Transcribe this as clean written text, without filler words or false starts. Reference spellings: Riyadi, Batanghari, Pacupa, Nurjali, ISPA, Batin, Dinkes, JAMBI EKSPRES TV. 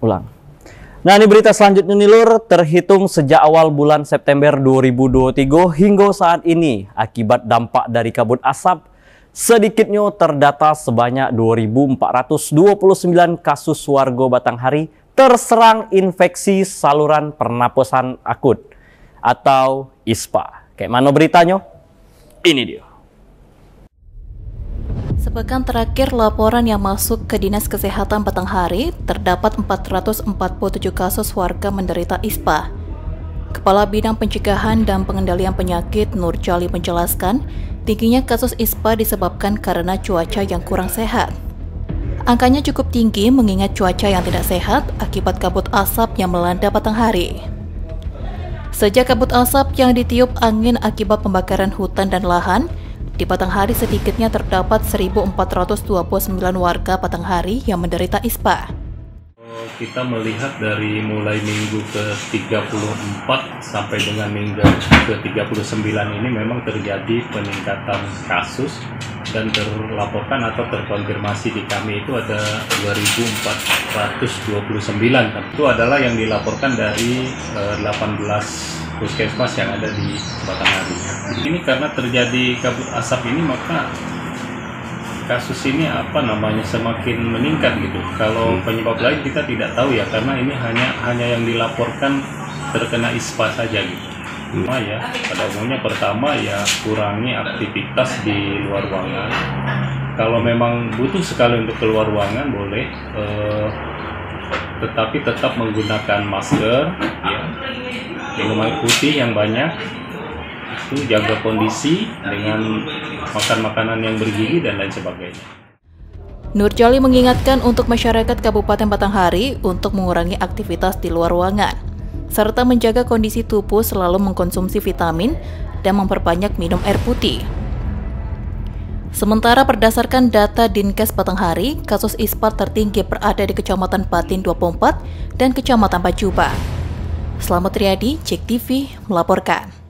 ulang. Nah, ini berita selanjutnya nih Lur, terhitung sejak awal bulan September 2023 hingga saat ini akibat dampak dari kabut asap sedikitnya terdata sebanyak 2.429 kasus warga Batanghari terserang infeksi saluran pernapasan akut atau ISPA. Kayak mana beritanya? Ini dia. Sepekan terakhir laporan yang masuk ke Dinas Kesehatan Batanghari, terdapat 447 kasus warga menderita ISPA. Kepala Bidang Pencegahan dan Pengendalian Penyakit Nurjali menjelaskan, tingginya kasus ISPA disebabkan karena cuaca yang kurang sehat. Angkanya cukup tinggi mengingat cuaca yang tidak sehat akibat kabut asap yang melanda Batanghari. Sejak kabut asap yang ditiup angin akibat pembakaran hutan dan lahan, di Batanghari sedikitnya terdapat 1.429 warga Batanghari yang menderita ISPA. Kita melihat dari mulai minggu ke-34 sampai dengan minggu ke-39 ini memang terjadi peningkatan kasus dan terlaporkan atau terkonfirmasi di kami itu ada 2.429. Itu adalah yang dilaporkan dari 18 puskesmas yang ada di Batanghari. Ini karena terjadi kabut asap ini maka kasus ini semakin meningkat gitu. Kalau penyebab lain kita tidak tahu ya, karena ini hanya yang dilaporkan terkena ISPA saja gitu. Cuma ya pada umumnya pertama ya kurangi aktivitas di luar ruangan. Kalau memang butuh sekali untuk keluar ruangan boleh, tetapi tetap menggunakan masker ya. Minum air putih yang banyak, itu jaga kondisi dengan makan makanan yang bergizi dan lain sebagainya. Nurjali mengingatkan untuk masyarakat Kabupaten Batanghari untuk mengurangi aktivitas di luar ruangan, serta menjaga kondisi tubuh selalu mengkonsumsi vitamin dan memperbanyak minum air putih. Sementara berdasarkan data Dinkes Batanghari, kasus ISPA tertinggi berada di Kecamatan Batin 24 dan Kecamatan Pacupa. Selamat Riyadi, JEK TV melaporkan.